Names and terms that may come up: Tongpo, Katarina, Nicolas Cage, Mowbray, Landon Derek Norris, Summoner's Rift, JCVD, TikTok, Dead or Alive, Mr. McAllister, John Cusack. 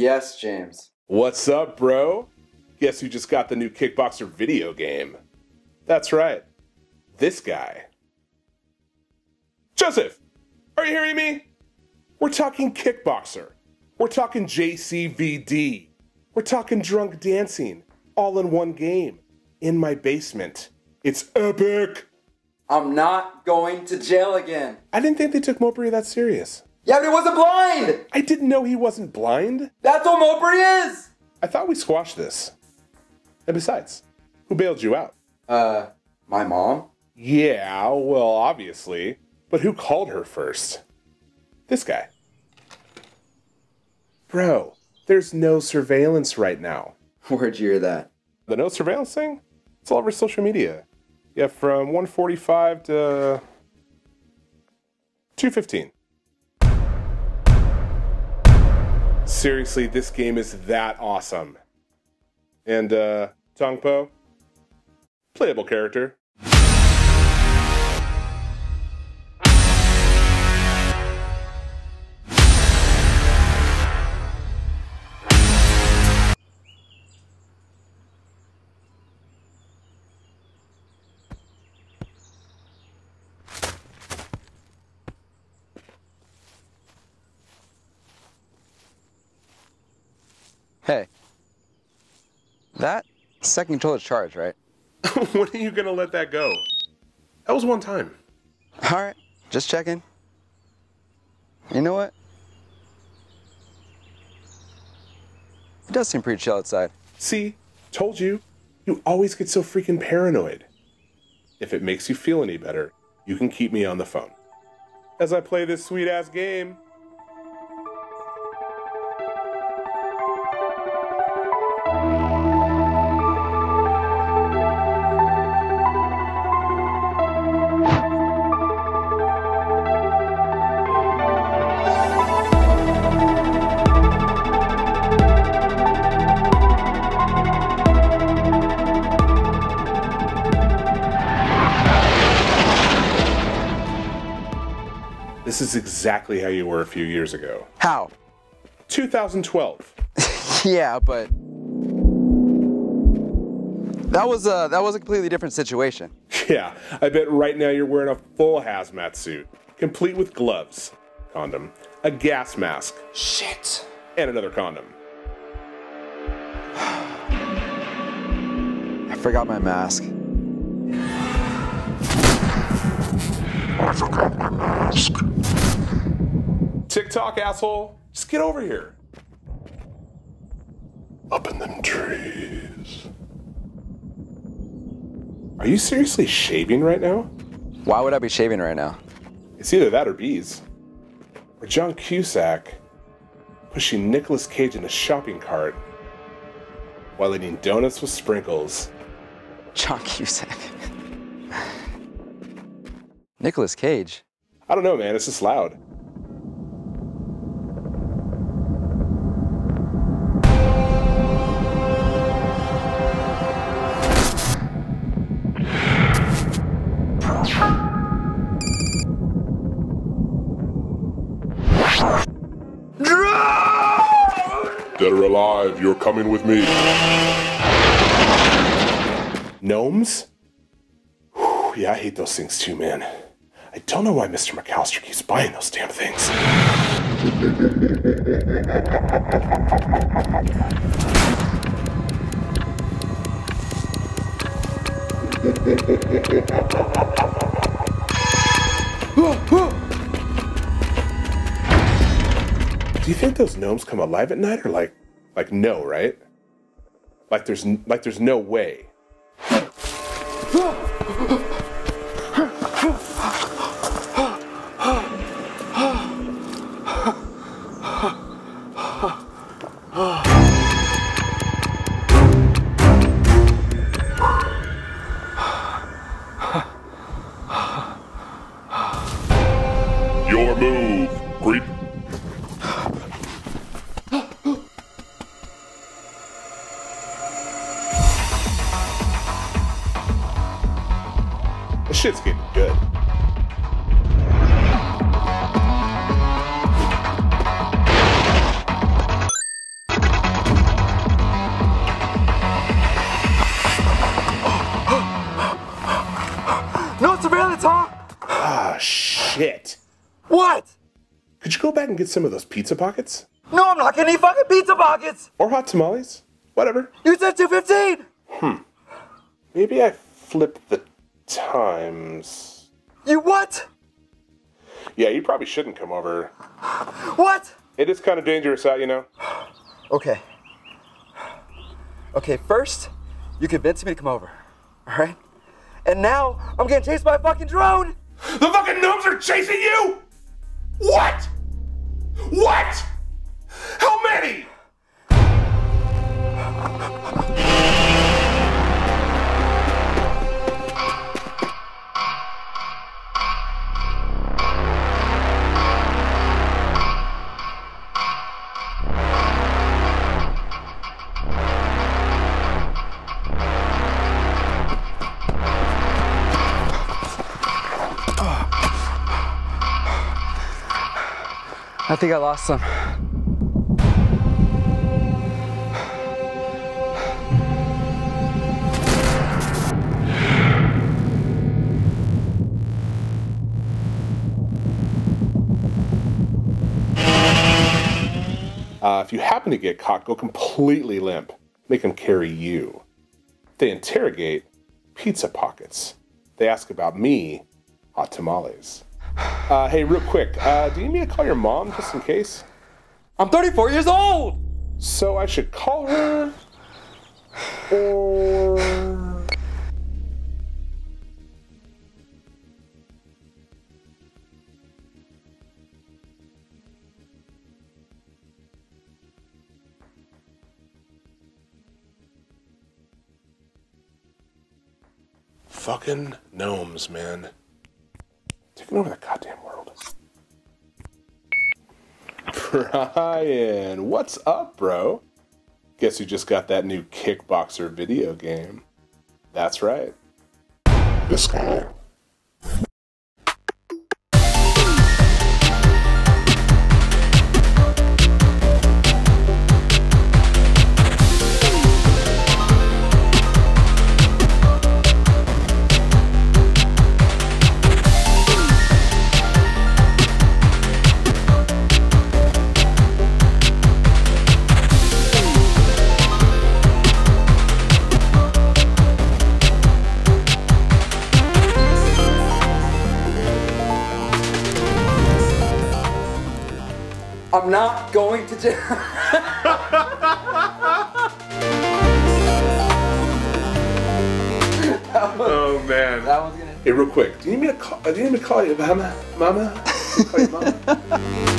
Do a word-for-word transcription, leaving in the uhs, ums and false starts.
Yes, James. What's up, bro? Guess who just got the new Kickboxer video game? That's right. This guy. Joseph, are you hearing me? We're talking Kickboxer. We're talking J C V D. We're talking drunk dancing. All in one game. In my basement. It's epic. I'm not going to jail again. I didn't think they took Mowbray that serious. Yeah, but he wasn't blind! I didn't know he wasn't blind. That's what Mowbray is! I thought we squashed this. And besides, who bailed you out? Uh, my mom? Yeah, well, obviously. But who called her first? This guy. Bro, there's no surveillance right now. Where'd you hear that? The no surveillance thing? It's all over social media. Yeah, from one forty-five to two fifteen. Seriously, this game is that awesome. And, uh, Tongpo, playable character. Hey, that second controller's charged, right? When are you gonna let that go? That was one time. All right, just checking. You know what? It does seem pretty chill outside. See, told you, you always get so freaking paranoid. If it makes you feel any better, you can keep me on the phone. As I play this sweet ass game. This is exactly how you were a few years ago. How? two thousand twelve. Yeah, but that was a that was a completely different situation. Yeah, I bet right now you're wearing a full hazmat suit, complete with gloves, condom, a gas mask, shit, and another condom. I forgot my mask. I forgot my mask. TikTok, asshole. Just get over here. Up in them trees. Are you seriously shaving right now? Why would I be shaving right now? It's either that or bees. Or John Cusack pushing Nicolas Cage in a shopping cart while eating donuts with sprinkles. John Cusack. Nicolas Cage? I don't know, man. It's just loud. Dead or Alive, you're coming with me. Gnomes? Whew, yeah, I hate those things too, man. I don't know why Mister McAllister keeps buying those damn things. Do you think those gnomes come alive at night, or like, like no, right? Like there's, like there's no way. Your move, creep. This shit's getting good. go back and get some of those pizza pockets? No, I'm not gonna eat fucking pizza pockets! Or hot tamales. Whatever. You said two fifteen! Hmm. Maybe I flipped the times. You what? Yeah, you probably shouldn't come over. What? It is kind of dangerous out, you know? Okay. Okay, first, you convinced me to come over, all right? And now, I'm getting chased by a fucking drone! The fucking gnomes are chasing you?! What?! What?! How many?! I think I lost some. Uh, if you happen to get caught, go completely limp. Make them carry you. They interrogate pizza pockets. They ask about me, hot tamales. Uh, hey, real quick, uh, do you need me to call your mom just in case? I'm thirty-four years old! So I should call her? Or... Fucking gnomes, man. Taking over the goddamn world. Brian, what's up, bro? Guess you just got that new kickboxer video game. That's right. This guy. I'm not going to jail. was, oh man. That was gonna. Hey, real quick. Do you need me to call? Do you need me to call you, Mama? Mama? Call you Mama?